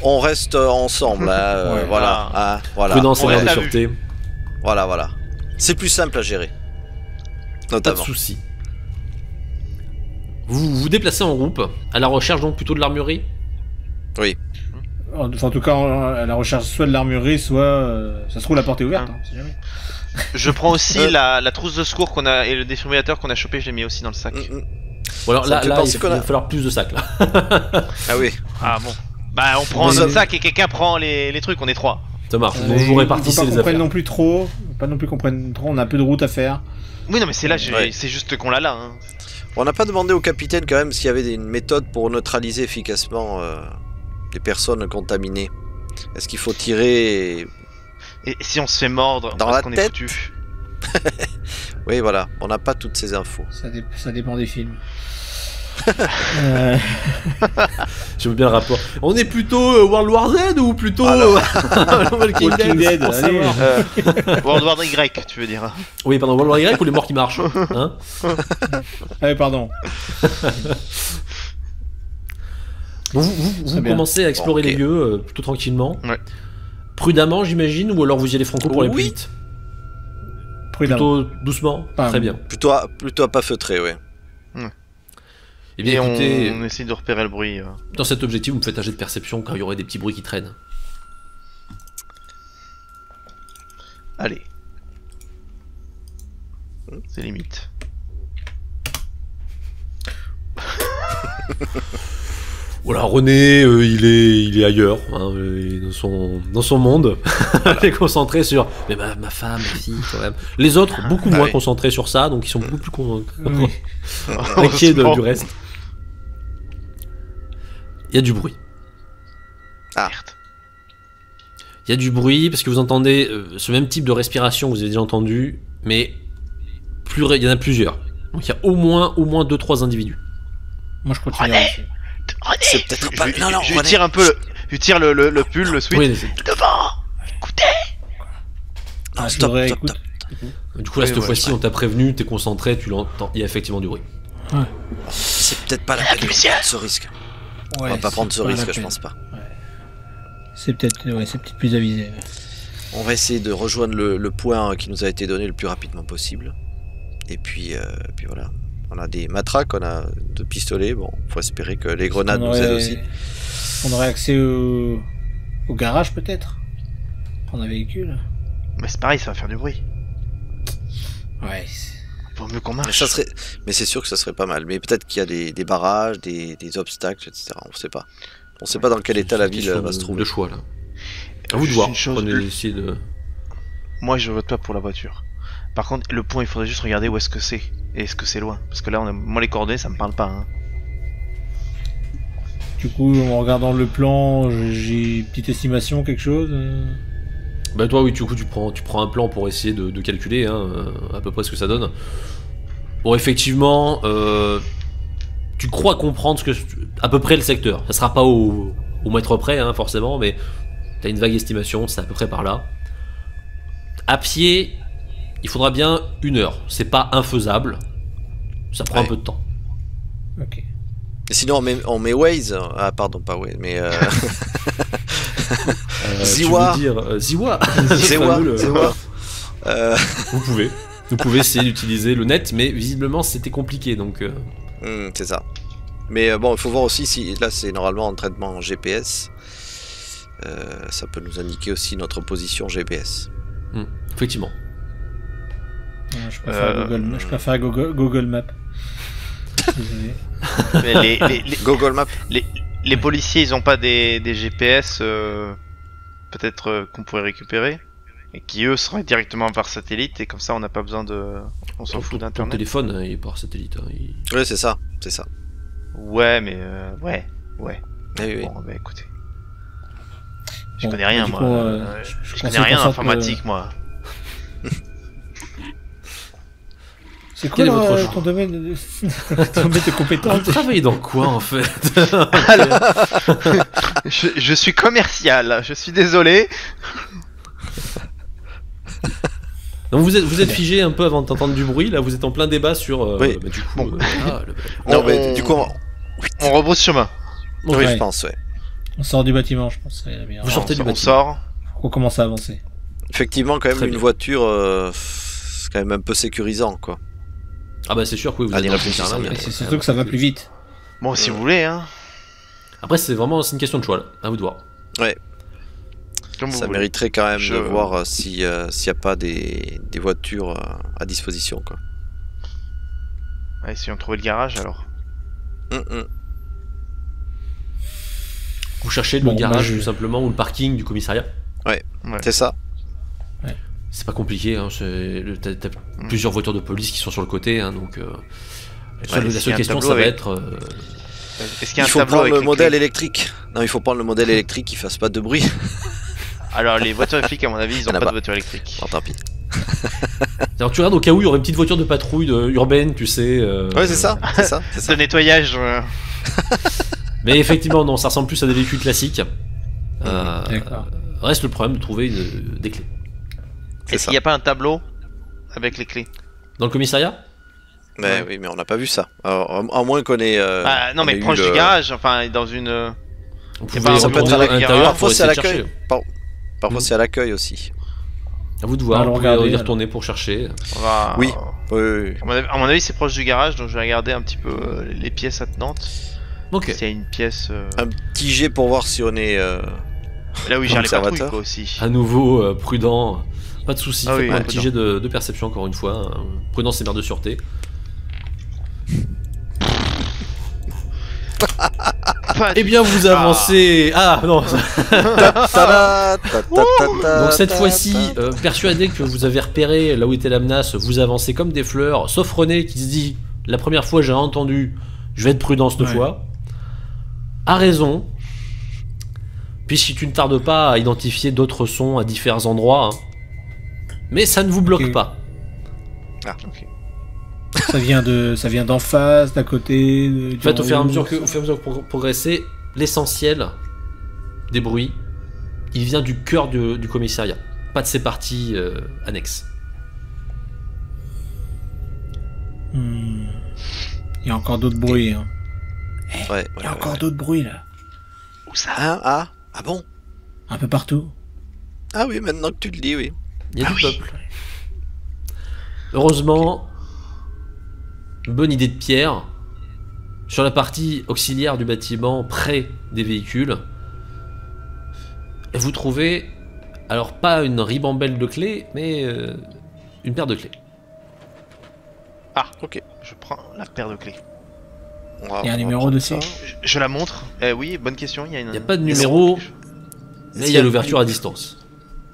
On reste ensemble, hein, ouais, voilà. Ah, voilà. Prudence et la sûreté. Voilà, voilà. C'est plus simple à gérer. Notamment. Pas de soucis. Vous vous déplacez en groupe, à la recherche donc plutôt de l'armurerie? Oui. En, en tout cas, à la recherche soit de l'armurerie, soit... Euh, ça se trouve, la porte est ouverte, hein, si jamais. Je prends aussi euh... la, la trousse de secours qu'on a et le défibrillateur qu'on a chopé, je l'ai mis aussi dans le sac. Mm, mm. Bon alors là, là, là il, il va falloir plus de sacs, là. Ah oui. Ah bon. Bah, on prend notre sac et quelqu'un prend les, les trucs, on est trois. Ça marche, donc vous répartissez les affaires. Pas qu'on prenne non plus trop, pas non plus qu'on prenne trop, on a un peu de route à faire. Oui, non mais c'est là, ouais. c'est juste qu'on l'a là. Hein. On n'a pas demandé au capitaine quand même s'il y avait une méthode pour neutraliser efficacement euh, les personnes contaminées. Est-ce qu'il faut tirer... Et... et si on se fait mordre, dans la on tête est foutu. Oui voilà, on n'a pas toutes ces infos. Ça, dé ça dépend des films. euh... J'aime bien le rapport. On est plutôt World War Z ou plutôt World War Y, tu veux dire? Oui, pardon, World War Y ou les morts qui marchent, hein? Allez, pardon. Bon, vous vous, vous commencez à explorer okay. les lieux euh, plutôt tranquillement, ouais. prudemment, j'imagine, ou alors vous y allez franco pour oh, les oui. petites. Prudemment. Plutôt doucement, ah, très bien. Plutôt à, plutôt à pas feutrer, ouais. ouais. Eh bien, et écoutez, on, on essaie de repérer le bruit. Euh. Dans cet objectif, vous me faites un jet de perception quand il y aurait des petits bruits qui traînent. Allez. C'est limite. Voilà, René, euh, il, est, il est ailleurs, hein, il est dans, son, dans son monde. Voilà. Il est concentré sur mais ma, ma femme, ma fille, quand même. Les autres, beaucoup ah, moins oui. concentrés sur ça, donc ils sont beaucoup plus con... oui. inquiets de, du reste. Il y a du bruit. Ah. Il y a du bruit, parce que vous entendez euh, ce même type de respiration, vous avez déjà entendu, mais plus, il y en a plusieurs. Donc il y a au moins au moins deux trois individus. Moi je continue à rester. C'est peut-être pas... Non, non, je tire un peu le... Je tire le, le, le pull, le sweat. Oui, devant. Écoutez. Ah, stop, stop, stop, stop, stop. Du coup, là, oui, cette ouais, fois-ci, ouais. on t'a prévenu, t'es concentré, tu l'entends. Il y a effectivement du bruit. Ouais. C'est peut-être pas la peine de prendre ce risque. Ouais, on va pas prendre ce pas risque, je pense pas. Ouais. C'est peut-être ouais, peut plus avisé. Ouais. On va essayer de rejoindre le, le point qui nous a été donné le plus rapidement possible. Et puis, euh, puis voilà. On a des matraques, on a deux pistolets, bon, faut espérer que les grenades aurait... nous aident aussi. On aurait accès au, au garage peut-être? Prendre un véhicule? Mais c'est pareil, ça va faire du bruit. Ouais. Vaut mieux qu'on marche. Mais, ça serait... Mais c'est sûr que ça serait pas mal, mais peut-être qu'il y a des, des barrages, des, des obstacles, et cetera. On sait pas. On sait ouais, pas dans quel état la ville va se trouver. Le choix là. À vous de voir. Moi je vote pas pour la voiture. Par contre, le point, il faudrait juste regarder où est-ce que c'est. Et est-ce que c'est loin? Parce que là, on a... moi les coordonnées, ça me parle pas. Hein. Du coup, en regardant le plan, j'ai une petite estimation, quelque chose. Bah toi, oui, du coup, tu prends, tu prends un plan pour essayer de, de calculer hein, à peu près ce que ça donne. Bon, effectivement, euh, tu crois comprendre ce que, à peu près le secteur. Ça sera pas au, au mètre près, hein, forcément, mais t'as une vague estimation, c'est à peu près par là. À pied, il faudra bien une heure. C'est pas infaisable. Ça prend ouais. un peu de temps. Ok. Et sinon, on met, on met Waze. Ah, pardon, pas Waze, mais. Euh... euh, Ziwa. Dire, euh, Ziwa. Ziwa. Ziwa. Ziwa. Euh... Vous pouvez. Vous pouvez essayer d'utiliser le net, mais visiblement, c'était compliqué. Donc. Euh... Mm, c'est ça. Mais euh, bon, il faut voir aussi si. Là, c'est normalement un traitement G P S. Euh, ça peut nous indiquer aussi notre position G P S. Mm, effectivement. Je préfère, euh... Google, je préfère Google, Google Maps. Mais les, les, les, Google Maps. Les, les policiers, ils ont pas des, des G P S euh, peut-être euh, qu'on pourrait récupérer et qui eux seraient directement par satellite et comme ça on n'a pas besoin de. On s'en fout d'internet. Ton téléphone hein, il est par satellite. Hein, il... Ouais c'est ça, c'est ça. Ouais mais euh, ouais ouais. Oui, bon oui. Bah écoutez, je bon, connais rien moi. Coup, euh, je, je, je connais rien en informatique que... moi. C'est quoi votre euh, ton domaine, ton domaine de compétence? Vous travaillez dans quoi en fait? Alors, je, je suis commercial, je suis désolé. Donc vous êtes, vous êtes figé un peu avant d'entendre du bruit, là vous êtes en plein débat sur... Euh, oui, bah, du coup... Bon. Euh, ah, le... non, on, mais du coup on, on rebrousse chemin. Oui, ouais. je pense, ouais. On sort du bâtiment, je pense. La meilleure... Vous sortez on, du on bâtiment. Sort. On commence à avancer. Effectivement, quand même, Très une bien. voiture, euh, c'est quand même un peu sécurisant, quoi. Ah bah c'est sûr que oui, vous allez réfléchir là. C'est surtout que ça va plus vite. Bon, si euh... vous voulez, hein. Après, c'est vraiment une question de choix, là. À vous de voir. Ouais. Comme ça mériterait quand même Je... de voir s'il n'y euh, si a pas des, des voitures euh, à disposition, quoi. Ouais, si on trouvait le garage, alors. Mm -mm. Vous cherchez le bon, garage, bah, tout simplement, ou le parking du commissariat. Ouais, ouais. c'est ça. Ouais. C'est pas compliqué, hein, t'as mmh. plusieurs voitures de police qui sont sur le côté, hein, donc euh, la seule, ouais, la seule question ça avec... va être... Euh... Est-ce qu'il y a un il faut tableau prendre avec le modèle clés... électrique. Non, il faut prendre le modèle électrique qui fasse pas de bruit. Alors les voitures électriques, à mon avis, ils ont pas, pas de voiture électrique. Oh, tant pis. Alors tu regardes au cas où il y aurait une petite voiture de patrouille de, urbaine, tu sais... Euh, ouais, c'est euh, ça, c'est ça. De ça. nettoyage. Euh... Mais effectivement, non, ça ressemble plus à des véhicules classiques. Mmh, euh, reste le problème de trouver une, des clés. Est-ce qu'il n'y a pas un tableau avec les clés dans le commissariat? Ben ouais. oui, mais on n'a pas vu ça. À moins qu'on ait. Euh, ah non, mais proche du le... garage, enfin dans une. On pouvait pas, ça peut être à l'intérieur. Parfois c'est à l'accueil. Parfois c'est à l'accueil aussi. À vous de voir. Alors, on va y retourner pour chercher. Va... Oui. Oui, oui, oui. À mon avis, c'est proche du garage, donc je vais regarder un petit peu euh, les pièces attenantes. Ok. S'il y a une pièce. Euh... Un petit jet pour voir si on est. Euh... Là oui, j'ai les patrouilles quoi, aussi. À nouveau euh, prudent. Pas de soucis, ah oui, un petit jet de, de perception encore une fois. Prudence et mère de sûreté. Et bien vous avancez. Ah non. Donc cette fois-ci, euh, persuadé que vous avez repéré là où était la menace, vous avancez comme des fleurs. Sauf René qui se dit, la première fois j'ai entendu, je vais être prudent cette ouais. fois. A raison. Puis si tu ne tardes pas à identifier d'autres sons à différents endroits. Hein, mais ça ne vous bloque okay. pas. Ah, ok. Ça vient de, ça vient d'en face, d'à côté. De, en fait, au fur et à mesure que, au fur et à mesure que vous progressez, l'essentiel des bruits, il vient du cœur du, du commissariat, pas de ses parties euh, annexes. Hmm. Il y a encore d'autres bruits. Hein. Hey, ouais, il y a ouais, encore ouais. d'autres bruits là. Où ça hein, ah, ah bon? Un peu partout. Ah oui, maintenant que tu le dis, oui. Il y a ah du oui. peuple. Heureusement, okay. bonne idée de Pierre. Sur la partie auxiliaire du bâtiment, près des véhicules, vous trouvez, alors pas une ribambelle de clés, mais euh, une paire de clés. Ah, ok. Je prends la paire de clés. Il y a un numéro de ça. Je, je la montre. Eh oui, bonne question. Il n'y a, une... a pas de numéro, mais il y a l'ouverture à distance.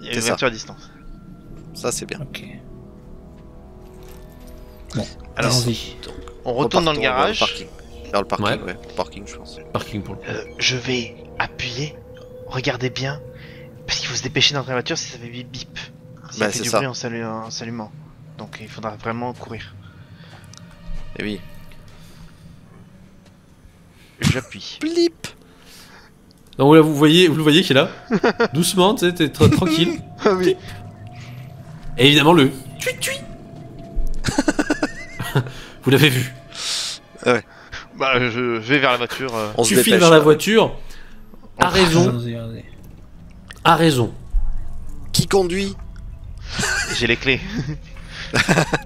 Il y a l'ouverture à distance. Ça c'est bien. Okay. Bon. Alors, donc, on retourne dans le garage. Vers le parking, ouais. ouais. Parking, je pense. Parking pour le euh, je vais appuyer. Regardez bien. Parce qu'il faut se dépêcher d'entrer dans la voiture si ça fait bip bip. Si bah, ça fait du bruit en s'allumant. Donc il faudra vraiment courir. Et oui. J'appuie. Blip. Donc là, vous voyez, vous le voyez qui est là. Doucement, tu sais, t'es tranquille. Ah oui. Et évidemment le tui tui. Vous l'avez vu. Ouais. Bah, je vais vers la voiture. Euh... On tu se files vers là. La voiture. À raison. À raison. Qui conduit? J'ai les clés.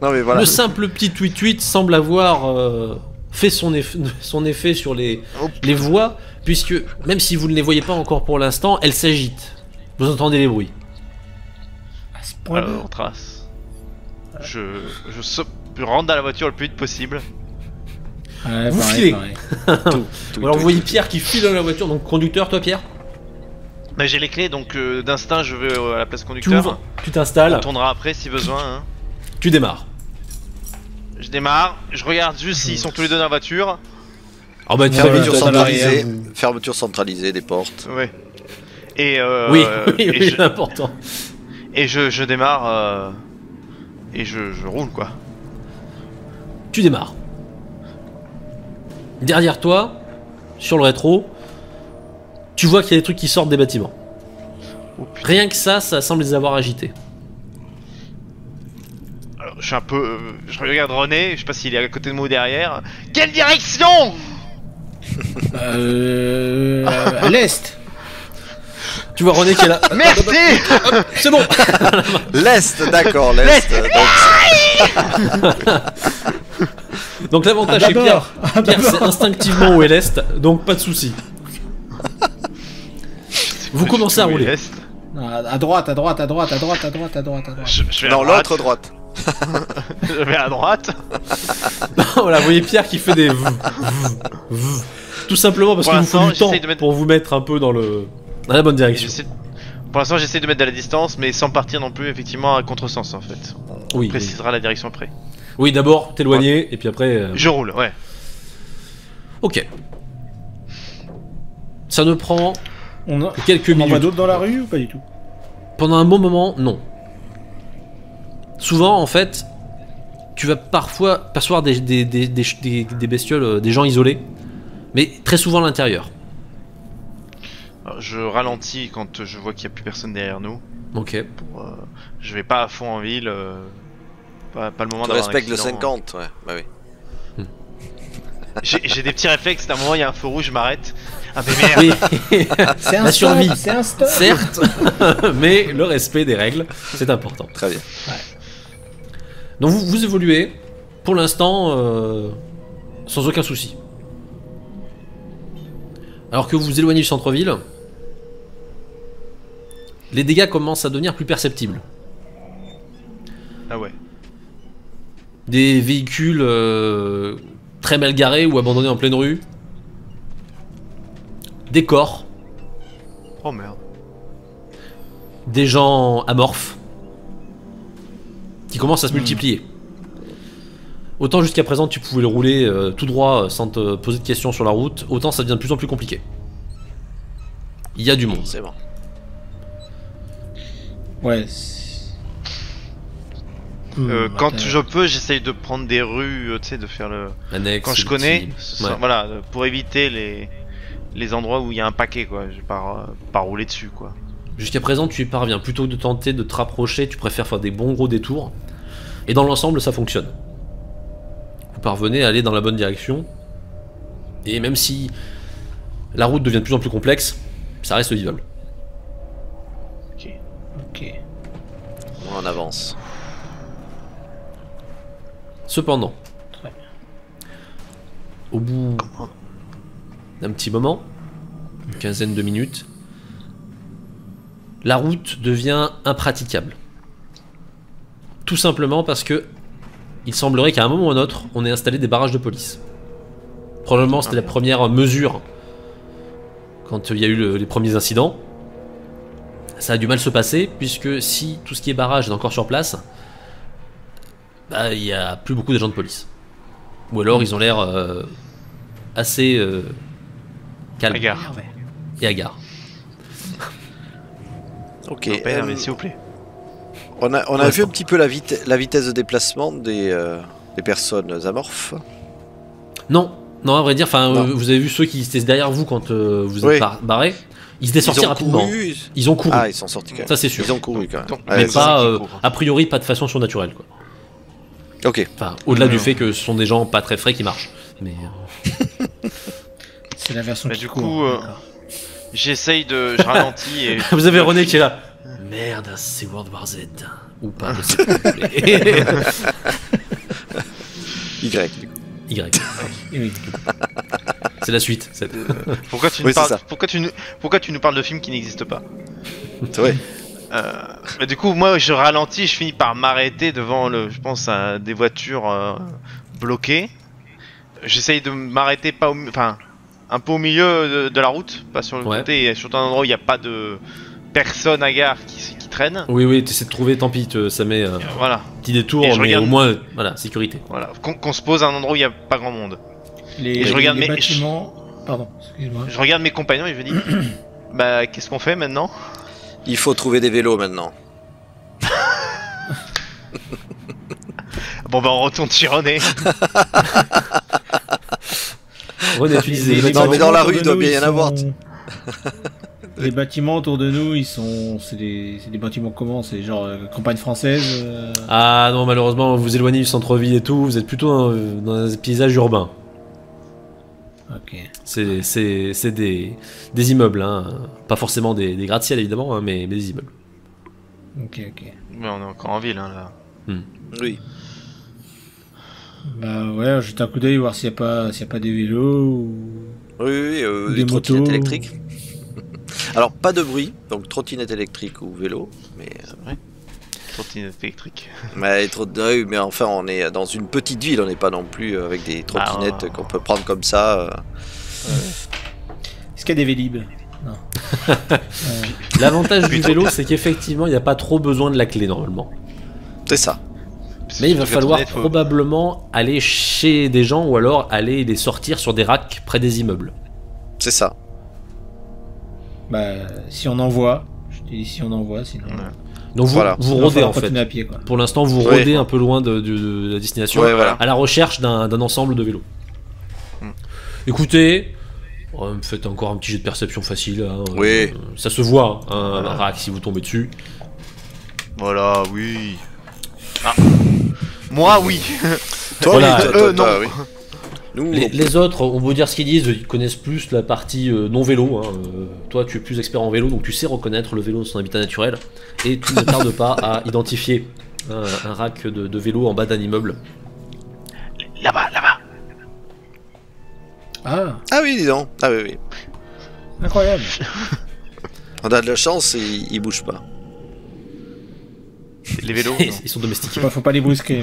Non, mais voilà. Le simple petit tweet-tweet semble avoir euh, fait son, eff son effet sur les, oh, les voix, puisque même si vous ne les voyez pas encore pour l'instant, elles s'agitent. Vous entendez les bruits. À ce point là, on trace. Voilà. Je, je, so je rentre dans la voiture le plus vite possible. Ouais, vous pareil, filez pareil. tout, tout, Alors tout, vous voyez tout, Pierre tout. qui file dans la voiture, donc conducteur, toi Pierre? Bah, j'ai les clés, donc euh, d'instinct je vais euh, à la place conducteur. Tu t'installes. On tournera après si besoin. Hein. Tu démarres. Je démarre, je regarde juste s'ils sont tous les deux dans la voiture. Ah bah, fermeture centralisée, fermeture centralisée des portes. Ouais. Et euh, oui, oui, oui, oui c'est important. Et je, je démarre euh, et je, je roule quoi. Tu démarres. Derrière toi, sur le rétro, tu vois qu'il y a des trucs qui sortent des bâtiments. Oh, rien que ça, ça semble les avoir agités. Alors, je suis un peu... Euh, je regarde René, je sais pas s'il est à côté de moi ou derrière. Quelle direction? Euh... à l'est. Tu vois René qui est là... Merci. C'est bon. L'est, d'accord, l'est. Donc l'avantage ah, chez Pierre, ah, Pierre c'est instinctivement où est l'est, donc pas de soucis. Vous commencez à rouler. Ah, à droite, à droite, à droite, à droite, à droite, à droite. Je, je vais non, l'autre droite. Je vais à droite. Non, voilà, vous voyez Pierre qui fait des... v, v, v. Tout simplement parce qu'il vous faut du temps mettre... pour vous mettre un peu dans, le... dans la bonne direction. Pour l'instant j'essaie de mettre de la distance, mais sans partir non plus effectivement à contresens en fait. On oui, précisera oui. la direction après. Oui, d'abord t'éloigner, ouais. et puis après... Euh... Je roule, ouais. Ok. Ça ne prend on a... quelques on minutes. On en voit d'autres dans la rue ou pas du tout? Pendant un bon moment, non. Souvent, en fait, tu vas parfois percevoir des, des, des, des, des, des bestioles, des gens isolés, mais très souvent à l'intérieur. Je ralentis quand je vois qu'il n'y a plus personne derrière nous. Ok. Pour, euh, je vais pas à fond en ville... Euh... Pas, pas le moment d'avoir un accident. Tu respectes le cinquante, ouais, bah oui. Hmm. J'ai des petits réflexes, à un moment il y a un feu rouge, je m'arrête. Ah mais merde. C'est un stop, c'est un stop. Certes, mais le respect des règles, c'est important. Très bien. Ouais. Donc vous, vous évoluez, pour l'instant, euh, sans aucun souci. Alors que vous vous éloignez du centre-ville, les dégâts commencent à devenir plus perceptibles. Ah ouais. Des véhicules euh, très mal garés ou abandonnés en pleine rue. Des corps. Oh merde. Des gens amorphes. Qui commencent à se mmh. multiplier. Autant jusqu'à présent tu pouvais le rouler euh, tout droit sans te poser de questions sur la route, autant ça devient de plus en plus compliqué. Il y a du monde. C'est bon. Ouais. Euh, mmh, quand je peux, j'essaye de prendre des rues, euh, tu sais, de faire le. Annexe, quand je connais, ouais. voilà, pour éviter les les endroits où il y a un paquet, quoi. Je vais pas, pas rouler dessus, quoi. Jusqu'à présent, tu y parviens. Plutôt que de tenter de te rapprocher, tu préfères faire des bons gros détours. Et dans l'ensemble, ça fonctionne. Vous parvenez à aller dans la bonne direction. Et même si la route devient de plus en plus complexe, ça reste vivable. Ok. Ok. On avance. Cependant, très bien. Au bout d'un petit moment, une quinzaine de minutes, la route devient impraticable. Tout simplement parce que il semblerait qu'à un moment ou un autre, on ait installé des barrages de police. Probablement c'était la première mesure quand il y a eu le, les premiers incidents. Ça a du mal se passer puisque si tout ce qui est barrage est encore sur place, bah, il n'y a plus beaucoup d'agents de police. Ou alors ils ont l'air euh, assez euh, calmes. Agarre. Et agarres. Ok, non, ben, euh, s'il vous plaît. On a, on a vu un petit peu la, vite, la vitesse de déplacement des, euh, des personnes amorphes. Non, non, à vrai dire, euh, vous avez vu ceux qui étaient derrière vous quand euh, vous êtes oui. barrés. Ils étaient sortis ils rapidement. Couru. Ils ont couru. Ah, ils sont sortis quand même. Ça, c'est sûr. Ils ont couru quand même. Donc, mais ouais, pas, euh, a priori, pas de façon surnaturelle, quoi. Ok. Enfin, au-delà mmh. du fait que ce sont des gens pas très frais qui marchent. Mais. Euh... c'est la version bah, du court, coup. Euh, J'essaye de. Je ralentis et. Vous avez René qui est là. Merde, c'est World War Z. Ou pas, je sais pas. Y. Y. C'est la suite. Cette... Euh, pourquoi, tu oui, parles... pourquoi, tu... pourquoi tu nous parles de films qui n'existent pas? C'est vrai. Euh, mais du coup, moi, je ralentis, je finis par m'arrêter devant, le, je pense, à des voitures euh, bloquées. J'essaye de m'arrêter pas, au... enfin, un peu au milieu de, de la route, pas sur le ouais. côté, et surtout un endroit où il n'y a pas de personne à gare qui, qui traîne. Oui, oui, t'essaies de trouver, tant pis, te, ça met euh, voilà. petit détour, mais regarde... au moins, voilà, sécurité. Voilà, qu'on qu'on se pose à un endroit où il n'y a pas grand monde. Les, et je les, regarde les mes... bâtiments... Pardon, excuse-moi. Je regarde mes compagnons et je me dis, bah, qu'est-ce qu'on fait maintenant? Il faut trouver des vélos maintenant. Bon bah on retourne chez René. René, tu disais... Les non mais dans la rue il doit bien y en avoir. Les bâtiments autour de nous, ils sont... C'est des... des bâtiments comment? C'est genre euh, campagne française euh... Ah non, malheureusement, vous éloignez du centre-ville et tout, vous êtes plutôt dans, dans un paysage urbain. Ok. C'est des, des immeubles, hein. Pas forcément des, des gratte-ciel évidemment, hein, mais, mais des immeubles. Ok, ok. Mais on est encore en ville, hein, là. Hmm. Oui. Bah ouais, jeter un coup d'œil, voir s'il n'y a pas, s'il n'y a pas des vélos ou... Oui, oui, euh, des, des motos électriques. Alors, pas de bruit, donc trottinette électrique ou vélo, mais... Euh... Trottinette électrique. Mais, trop de... mais enfin, on est dans une petite ville, on n'est pas non plus avec des trottinettes ah, qu'on peut prendre comme ça. Euh... Ouais. Est-ce qu'il y a des Vélib? Non. euh... L'avantage du vélo, c'est qu'effectivement, il n'y a pas trop besoin de la clé, normalement. C'est ça. Mais il va falloir probablement aller chez des gens ou alors aller les sortir sur des racks près des immeubles. C'est ça. Bah, si on envoie, je te dis si on envoie, sinon. Ouais. Donc vous, voilà. vous rôdez en fait. À pied, quoi. Pour l'instant, vous rôdez oui. un peu loin de, de, de la destination, ouais, voilà. à la recherche d'un ensemble de vélos. Hum. Écoutez, euh, faites encore un petit jet de perception facile. Hein, oui. Euh, ça se voit, hein, voilà. un rack si vous tombez dessus. Voilà, oui. Ah. Moi, oui. Toi, voilà, toi, toi, euh, toi, non. Toi, oui. Nous, les, les autres, on peut dire ce qu'ils disent, ils connaissent plus la partie euh, non vélo. Hein. Euh, toi, tu es plus expert en vélo, donc tu sais reconnaître le vélo de son habitat naturel. Et tu ne tardes pas à identifier un, un rack de, de vélo en bas d'un immeuble. Là-bas, là-bas. Ah. ah oui, dis donc. Ah oui, oui. Incroyable. On a de la chance, ils, ils bougent pas. Les vélos, ils sont domestiqués. Faut pas les brusquer.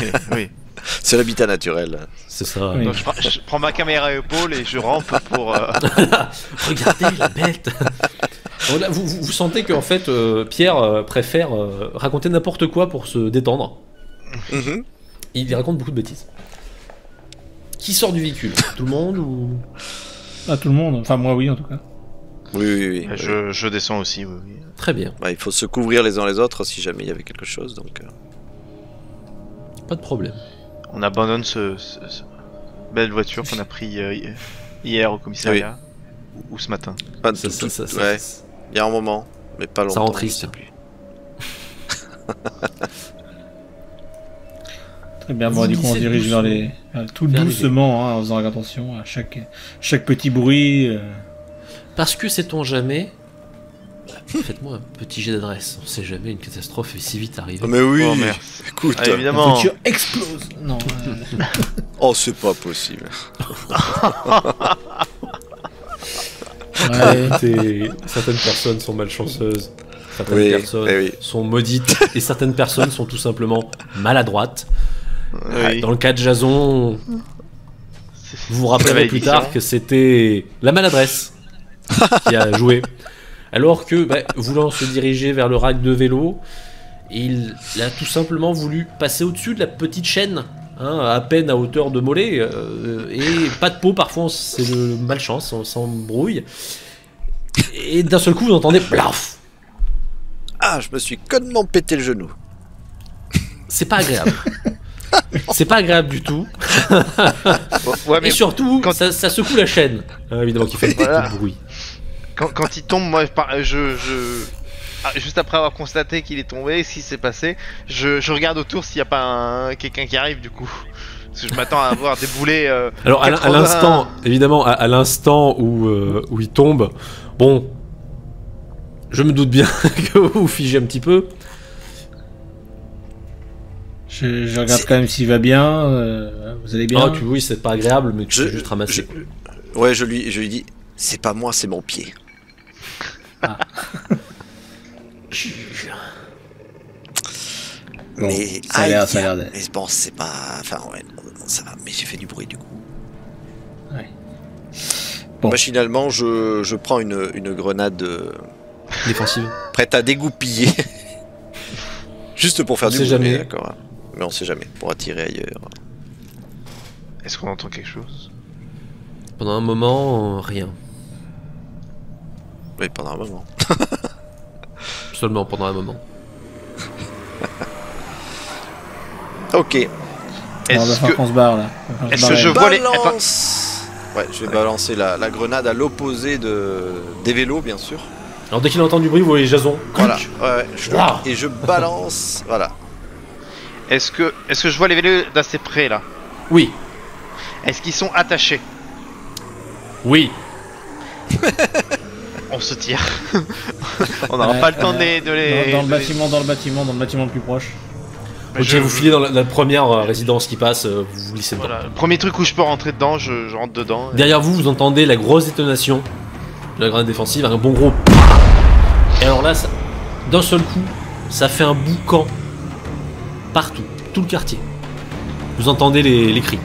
Mais... oui. C'est l'habitat naturel. C'est ça. Oui. Donc je, pr je prends ma caméra à épaule et je rampe pour. Euh... Regardez la bête. Là, vous, vous, vous sentez qu'en fait euh, Pierre préfère euh, raconter n'importe quoi pour se détendre. Mm-hmm. Il raconte beaucoup de bêtises. Qui sort du véhicule? Tout le monde ou ah, tout le monde. Enfin moi oui en tout cas. Oui oui oui. oui. Je, je descends aussi. Oui, oui. Très bien. Bah, il faut se couvrir les uns les autres si jamais il y avait quelque chose donc. Pas de problème. On abandonne ce, ce, ce belle voiture qu'on a pris euh, hier au commissariat oui. ou, ou ce matin. Pas de ça, tout, ça, tout, ça, ouais. ça, il y a un moment, mais pas longtemps. Ça rend triste. Plus. Très bien, bon, du coup on dirige vers les tout doucement, hein, en faisant attention à chaque chaque petit bruit. Euh... Parce que sait-on jamais. Faites-moi un petit jet d'adresse, on sait jamais, une catastrophe est si vite arrivée. Mais oui, oh, merde. Écoute, ah, évidemment. La voiture explose. Non. Euh... oh, c'est pas possible. ouais. Certaines personnes sont malchanceuses, certaines oui, personnes oui. sont maudites, et certaines personnes sont tout simplement maladroites. Oui. Dans le cas de Jason, vous vous rappellerez plus tard que c'était la maladresse qui a joué. Alors que bah, voulant se diriger vers le rack de vélo, Et il a tout simplement voulu passer au-dessus de la petite chaîne, hein, à peine à hauteur de mollet, euh, et pas de peau parfois, c'est de malchance, on s'embrouille. Et d'un seul coup vous entendez plaf. Ah, je me suis connement pété le genou. C'est pas agréable. C'est pas agréable du tout. Ouais, mais et surtout, quand ça, ça secoue la chaîne. Euh, évidemment qu'il fait voilà. Tout le bruit. Quand, quand il tombe, moi, je, je... Ah, juste après avoir constaté qu'il est tombé, ce qui s'est passé, je, je regarde autour s'il n'y a pas un... quelqu'un qui arrive du coup. Parce que je m'attends à avoir déboulé. Euh, Alors quatre-vingts... à l'instant, évidemment, à, à l'instant où, euh, où il tombe, bon, je me doute bien que vous figez un petit peu. Je, je regarde quand même s'il va bien. Euh, vous allez bien? Ah, tu, oui, c'est pas agréable, mais tu je, peux juste ramasser. Je, ouais, je lui, je lui dis, c'est pas moi, c'est mon pied. Ah. Bon, mais ça a l'air, ça a l'air. Mais bon, c'est pas. Enfin, ouais, ça va. Mais j'ai fait du bruit du coup. Ouais. Bon. Machinalement, je, je prends une, une grenade euh, défensive, prête à dégoupiller, juste pour faire on du bruit. Jamais, d'accord. Hein. Mais on sait jamais, pour attirer ailleurs. Est-ce qu'on entend quelque chose? Pendant un moment, rien. Oui, pendant un moment. Seulement pendant un moment. Ok. Est-ce que... qu'on se barre là? Est-ce que je vois les... Ouais, je vais balancer la, la grenade à l'opposé de... des vélos, bien sûr. Alors dès qu'il entend du bruit, vous voyez Jason. Voilà. Ouais, ouais, je... Wow. Et je balance. Voilà. Est-ce que, est-ce que je vois les vélos d'assez près là? Oui. Est-ce qu'ils sont attachés? Oui. On se tire. On n'aura ouais, pas le temps euh, de les. Dans, dans le bâtiment, dans le bâtiment, dans le bâtiment le plus proche. Ok, je... vous filez dans la, la première euh, résidence qui passe, euh, vous vous glissez dedans. Voilà. Premier truc où je peux rentrer dedans, je, je rentre dedans. Et... derrière vous, vous entendez la grosse détonation de la grenade défensive, un bon gros. Et alors là, ça... d'un seul coup, ça fait un boucan partout, tout le quartier. Vous entendez les, les cris.